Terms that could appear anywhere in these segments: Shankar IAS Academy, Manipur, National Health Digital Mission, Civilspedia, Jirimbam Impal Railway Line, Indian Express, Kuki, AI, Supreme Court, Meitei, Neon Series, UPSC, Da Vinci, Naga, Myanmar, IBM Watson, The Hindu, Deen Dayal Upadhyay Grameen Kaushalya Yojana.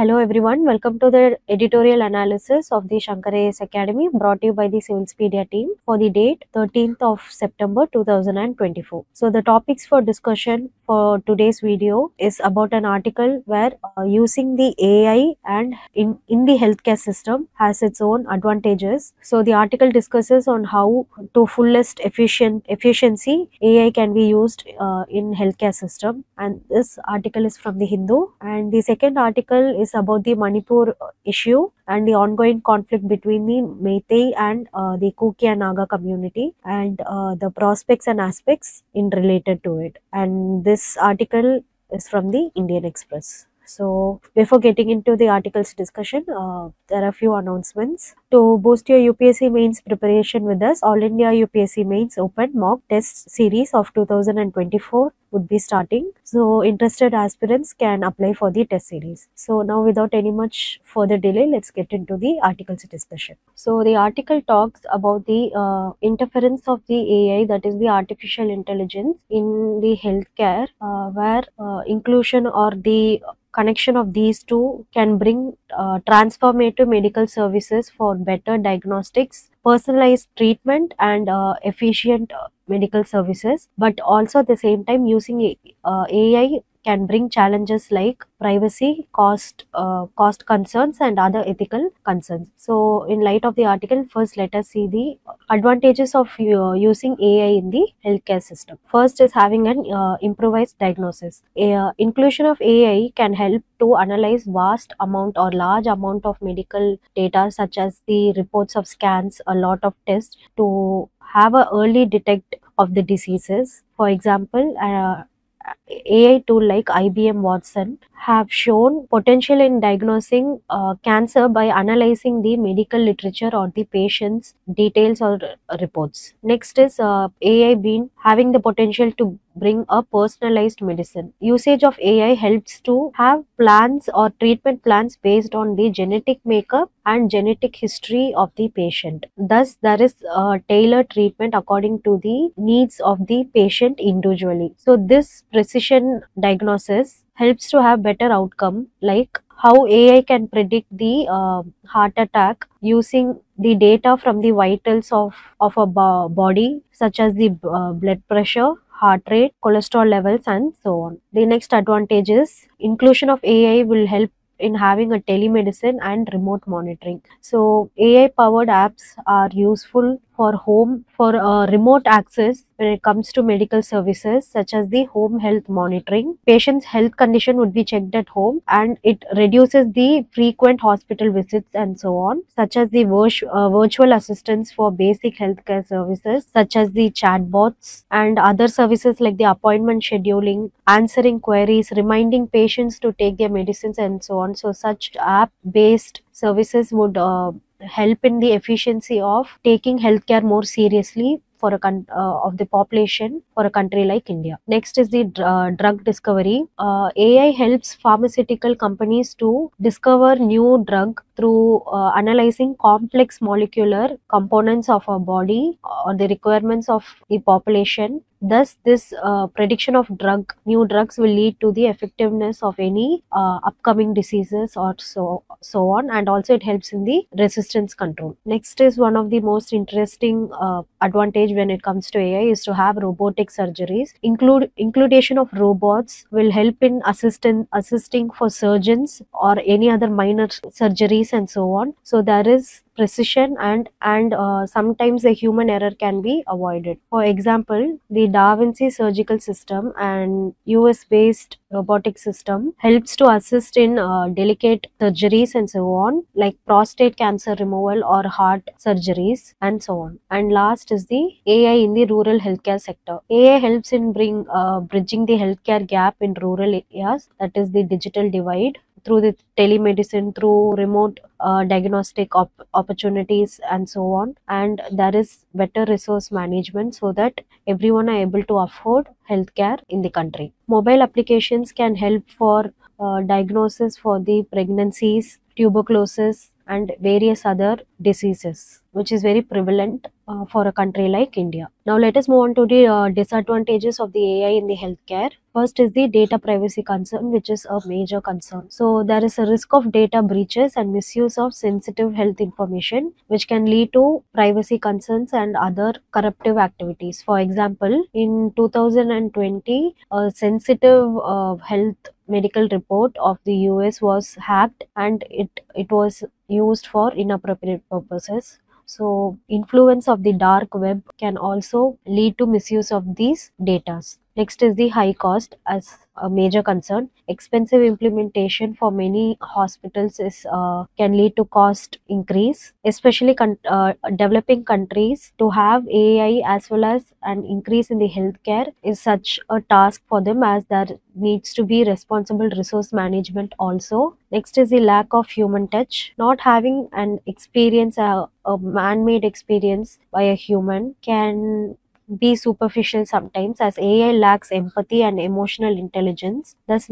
Hello everyone, welcome to the editorial analysis of the Shankar IAS Academy brought to you by the Civilspedia team for the date 13th of September 2024. So the topics for discussion for today's video is about an article where using the AI and in the healthcare system has its own advantages. So the article discusses on how to fullest efficiency AI can be used in healthcare system, and this article is from The Hindu. And the second article is about the Manipur issue and the ongoing conflict between the Meitei and the Kuki and Naga community, and the prospects and aspects in related to it. And this article is from the Indian Express. So before getting into the article's discussion, there are a few announcements. To boost your UPSC mains preparation with us, All India UPSC mains open mock test series of 2024 would be starting. So interested aspirants can apply for the test series. So now without any much further delay, let's get into the article's discussion. So the article talks about the interference of the AI, that is the artificial intelligence, in the healthcare, where inclusion or the connection of these two can bring transformative medical services for better diagnostics, personalized treatment and efficient medical services. But also at the same time, using AI can bring challenges like privacy, cost concerns and other ethical concerns. So in light of the article, first let us see the advantages of using AI in the healthcare system. First is having an improvised diagnosis. Inclusion of AI can help to analyze vast amount or large amount of medical data, such as the reports of scans, a lot of tests, to have an early detect of the diseases. For example, AI tool like IBM Watson have shown potential in diagnosing cancer by analyzing the medical literature or the patient's details or reports. Next is AI having the potential to bring a personalized medicine. Usage of AI helps to have plans or treatment plans based on the genetic makeup and genetic history of the patient. Thus, there is tailored treatment according to the needs of the patient individually. So this precision diagnosis helps to have better outcome, like how AI can predict the heart attack using the data from the vitals of a body, such as the blood pressure, heart rate, cholesterol levels and so on. The next advantage is inclusion of AI will help in having a telemedicine and remote monitoring. So AI powered apps are useful for remote access when it comes to medical services, such as the home health monitoring. Patients' health condition would be checked at home, and it reduces the frequent hospital visits and so on, such as the virtual assistants for basic healthcare services, such as the chatbots and other services like the appointment scheduling, answering queries, reminding patients to take their medicines and so on. So such app-based services would help in the efficiency of taking healthcare more seriously for of the population for a country like India. Next is the drug discovery. AI helps pharmaceutical companies to discover new drug through analyzing complex molecular components of our body or the requirements of the population. Thus, this prediction of new drugs will lead to the effectiveness of any upcoming diseases or so on, and also it helps in the resistance control. Next is one of the most interesting advantage when it comes to AI is to have robotic surgeries. Inclusion of robots will help in assisting for surgeons or any other minor surgeries and so on. So there is precision and sometimes the human error can be avoided. For example, the Da Vinci surgical system and US-based robotic system helps to assist in delicate surgeries and so on, like prostate cancer removal or heart surgeries and so on. And last is the AI in the rural healthcare sector. AI helps in bridging the healthcare gap in rural areas, that is the digital divide, through the telemedicine, through remote diagnostic opportunities and so on. And there is better resource management so that everyone are able to afford healthcare in the country. Mobile applications can help for diagnosis for the pregnancies, tuberculosis and various other diseases, which is very prevalent for a country like India. Now let us move on to the disadvantages of the AI in the healthcare. First is the data privacy concern, which is a major concern. So there is a risk of data breaches and misuse of sensitive health information, which can lead to privacy concerns and other corruptive activities. For example, in 2020, a sensitive health medical report of the US was hacked, and it was used for inappropriate purposes. So influence of the dark web can also lead to misuse of these data. Next is the high cost as a major concern. Expensive implementation for many hospitals can lead to cost increase, especially developing countries. To have AI as well as an increase in the healthcare is such a task for them, as there needs to be responsible resource management also. Next is the lack of human touch. Not having an experience, a man-made experience by a human, can be superficial sometimes, as AI lacks empathy and emotional intelligence. Thus,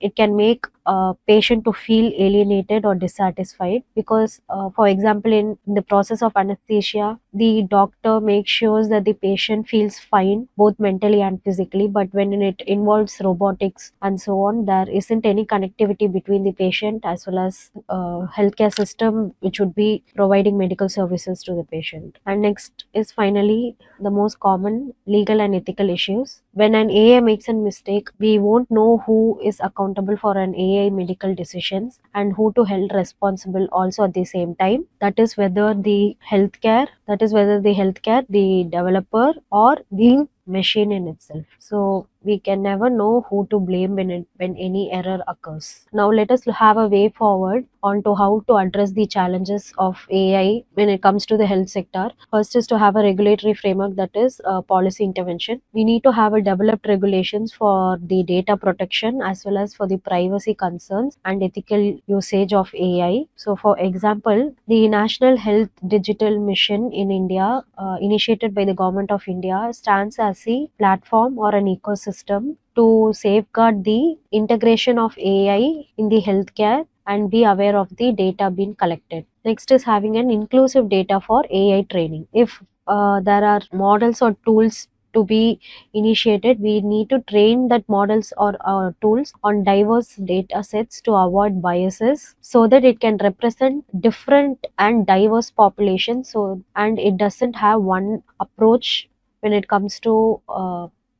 it can make a patient to feel alienated or dissatisfied, because for example, in the process of anesthesia, the doctor makes sure that the patient feels fine both mentally and physically, but when it involves robotics and so on, there isn't any connectivity between the patient as well as healthcare system, which would be providing medical services to the patient. And next is finally the most common legal and ethical issues. When an AI makes a mistake, we won't know who is accountable for an AI medical decisions and who to hold responsible also at the same time. That is whether the healthcare, the developer, or the machine in itself. So we can never know who to blame when any error occurs. Now let us have a way forward on to how to address the challenges of AI when it comes to the health sector. First is to have a regulatory framework, that is policy intervention. We need to have a developed regulations for the data protection as well as for the privacy concerns and ethical usage of AI. So for example, the National Health Digital Mission in India, initiated by the Government of India, stands as a platform or an ecosystem to safeguard the integration of AI in the healthcare and be aware of the data being collected. Next is having an inclusive data for AI training. If there are models or tools to be initiated, we need to train that models or tools on diverse data sets to avoid biases, so that it can represent different and diverse populations, and it doesn't have one approach when it comes to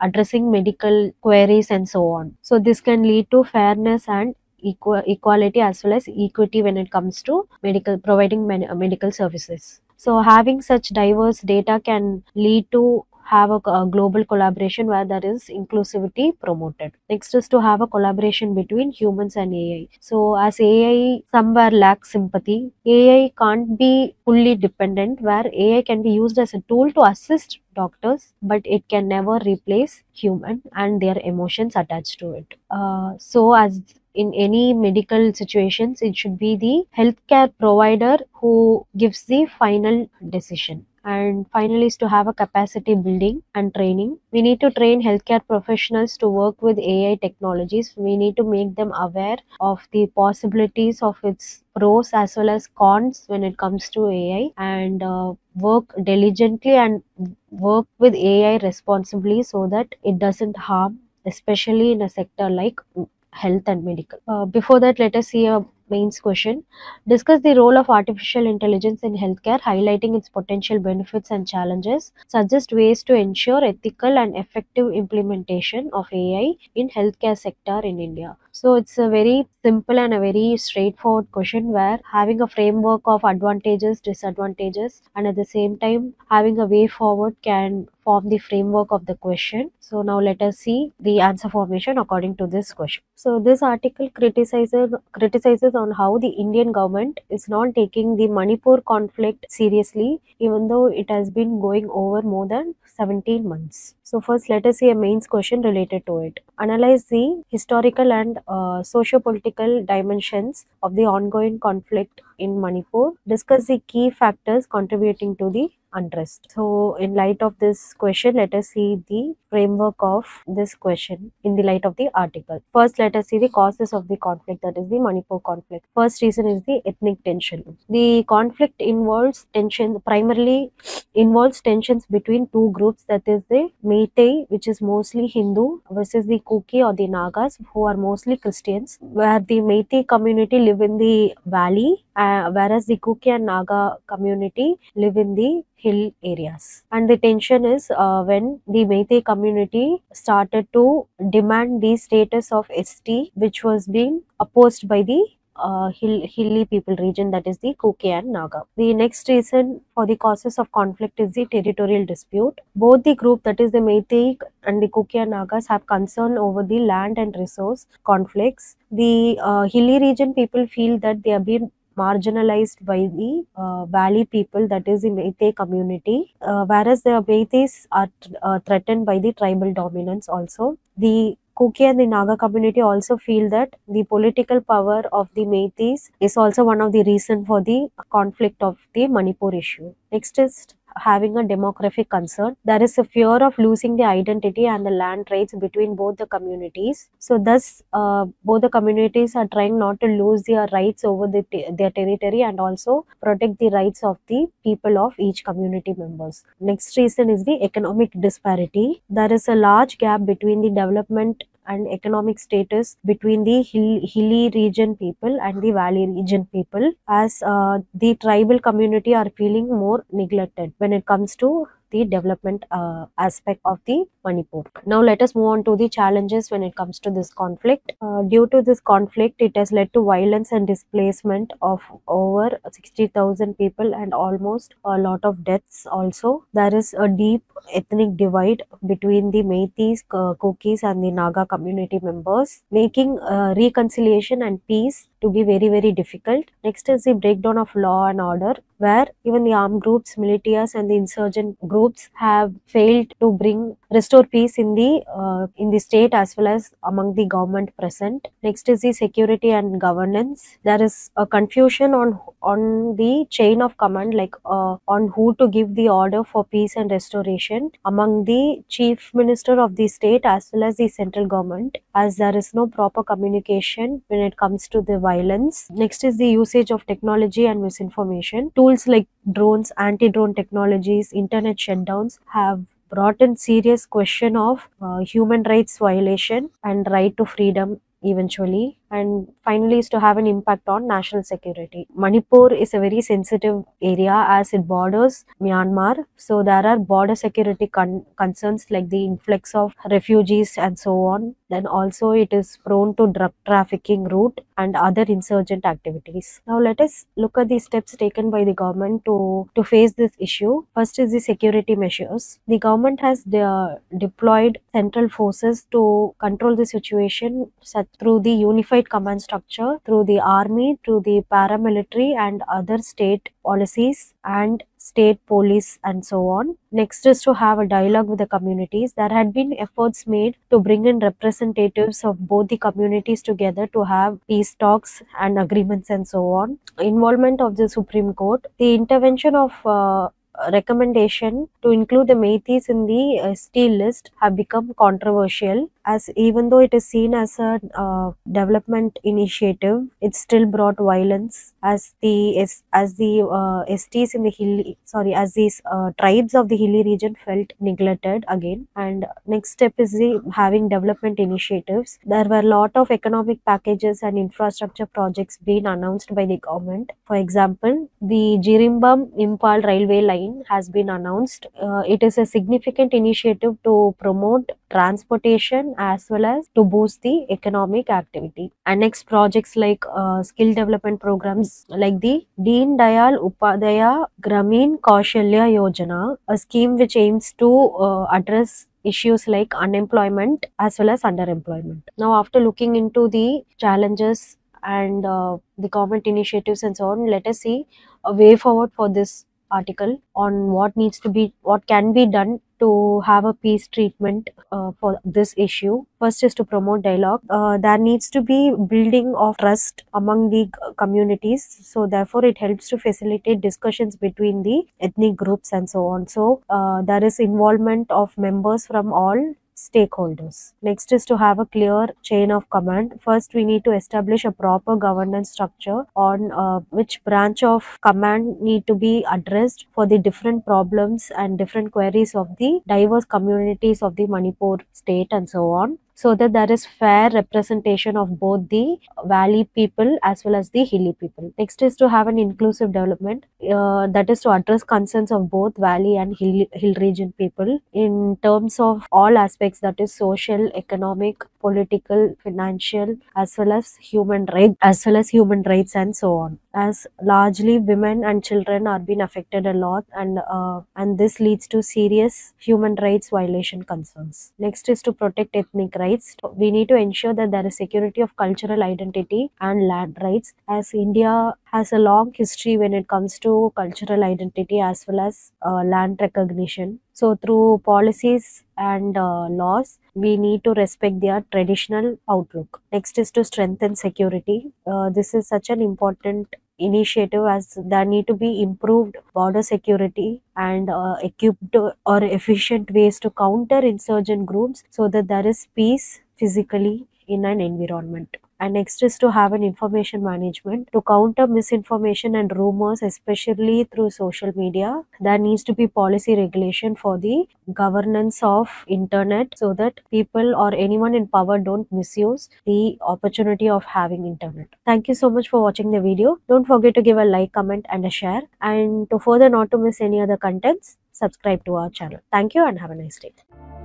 addressing medical queries and so on. So this can lead to fairness and equality as well as equity when it comes to providing medical services. So having such diverse data can lead to have a global collaboration where there is inclusivity promoted. Next is to have a collaboration between humans and AI. So as AI somewhere lacks empathy, AI can't be fully dependent, where AI can be used as a tool to assist doctors, but it can never replace human and their emotions attached to it. So as in any medical situations, it should be the healthcare provider who gives the final decision. And finally is to have a capacity building and training. We need to train healthcare professionals to work with AI technologies. We need to make them aware of the possibilities of its pros as well as cons when it comes to AI, and work diligently and work with AI responsibly, so that it doesn't harm, especially in a sector like health and medical. Before that, let us see a mains question. Discuss the role of artificial intelligence in healthcare, highlighting its potential benefits and challenges. Suggest ways to ensure ethical and effective implementation of AI in healthcare sector in India. So it's a very simple and a very straightforward question, where having a framework of advantages, disadvantages, and at the same time having a way forward can form the framework of the question. So now let us see the answer formation according to this question. So this article criticizes on how the Indian government is not taking the Manipur conflict seriously, even though it has been going over more than 17 months. So first, let us see a mains question related to it. Analyze the historical and socio-political dimensions of the ongoing conflict in Manipur. Discuss the key factors contributing to the unrest. So in light of this question, let us see the framework of this question in the light of the article. First, let us see the causes of the conflict, that is the Manipur conflict. First reason is the ethnic tension. The conflict involves tensions between two groups, that is the main Meitei, which is mostly Hindu, versus the Kuki or the Nagas, who are mostly Christians, where the Meitei community live in the valley, whereas the Kuki and Naga community live in the hill areas. And the tension is when the Meitei community started to demand the status of ST, which was being opposed by the hilly people region, that is the Kuki and Naga. The next reason for the causes of conflict is the territorial dispute. Both the group, that is the Meitei and the Kuki and Nagas, have concern over the land and resource conflicts. The hilly region people feel that they are being marginalized by the valley people, that is the Meitei community, whereas the Meiteis are threatened by the tribal dominance also. The Kuki and the Naga community also feel that the political power of the Meiteis is also one of the reason for the conflict of the Manipur issue. Next is having a demographic concern. There is a fear of losing the identity and the land rights between both the communities. So thus, both the communities are trying not to lose their rights over their territory and also protect the rights of the people of each community members. Next reason is the economic disparity. There is a large gap between the development and economic status between the hilly region people and the valley region people, as the tribal community are feeling more neglected when it comes to the development aspect of the Manipur. Now let us move on to the challenges when it comes to this conflict. Due to this conflict, it has led to violence and displacement of over 60,000 people and almost a lot of deaths also. There is a deep ethnic divide between the Meiteis, Kukis and the Naga community members, making reconciliation and peace to be very, very difficult. Next is the breakdown of law and order, where even the armed groups, militias and the insurgent groups have failed to restore peace in the state as well as among the government present. Next is the security and governance. There is a confusion on the chain of command, like on who to give the order for peace and restoration among the chief minister of the state as well as the central government, as there is no proper communication when it comes to the violence. Next is the usage of technology and misinformation. Tools like drones, anti-drone technologies, internet shutdowns have brought in serious question of human rights violation and right to freedom eventually. And finally is to have an impact on national security. Manipur is a very sensitive area as it borders Myanmar. So there are border security concerns like the influx of refugees and so on. Then also it is prone to drug trafficking route and other insurgent activities. Now let us look at the steps taken by the government to face this issue. First is the security measures. The government has deployed central forces to control the situation through the unified command structure, through the army, through the paramilitary and other state policies and state police and so on. Next is to have a dialogue with the communities. There had been efforts made to bring in representatives of both the communities together to have peace talks and agreements and so on. Involvement of the Supreme Court, the intervention of recommendation to include the Meiteis in the ST list have become controversial, as even though it is seen as a development initiative, it still brought violence, as the STs in the tribes of the hilly region felt neglected again. And next step is the having development initiatives. There were a lot of economic packages and infrastructure projects being announced by the government. For example, the Jirimbam Impal Railway Line has been announced. It is a significant initiative to promote transportation as well as to boost the economic activity. And next, projects like skill development programs like the Deen Dayal Upadhyay Grameen Kaushalya Yojana, a scheme which aims to address issues like unemployment as well as underemployment. Now, after looking into the challenges and the government initiatives and so on, let us see a way forward for this article on what can be done to have a peace treatment for this issue. First is to promote dialogue. There needs to be building of trust among the communities, so therefore it helps to facilitate discussions between the ethnic groups and so on. So there is involvement of members from all stakeholders. Next is to have a clear chain of command. First, we need to establish a proper governance structure on which branch of command need to be addressed for the different problems and different queries of the diverse communities of the Manipur state and so on, so that there is fair representation of both the valley people as well as the hilly people. Next is to have an inclusive development, that is to address concerns of both valley and hill region people in terms of all aspects, that is social, economic, political, financial, as well as human rights and so on, as largely women and children are being affected a lot, and this leads to serious human rights violation concerns. Next is to protect ethnic rights. We need to ensure that there is security of cultural identity and land rights, as India has a long history when it comes to cultural identity as well as land recognition. So through policies and laws, we need to respect their traditional outlook. Next is to strengthen security. This is such an important initiative, as there need to be improved border security and equipped or efficient ways to counter insurgent groups, so that there is peace physically in an environment. And next is to have an information management to counter misinformation and rumors, especially through social media. There needs to be policy regulation for the governance of internet, so that people or anyone in power don't misuse the opportunity of having internet. Thank you so much for watching the video. Don't forget to give a like, comment and a share, and to further not to miss any other contents, subscribe to our channel. Thank you and have a nice day.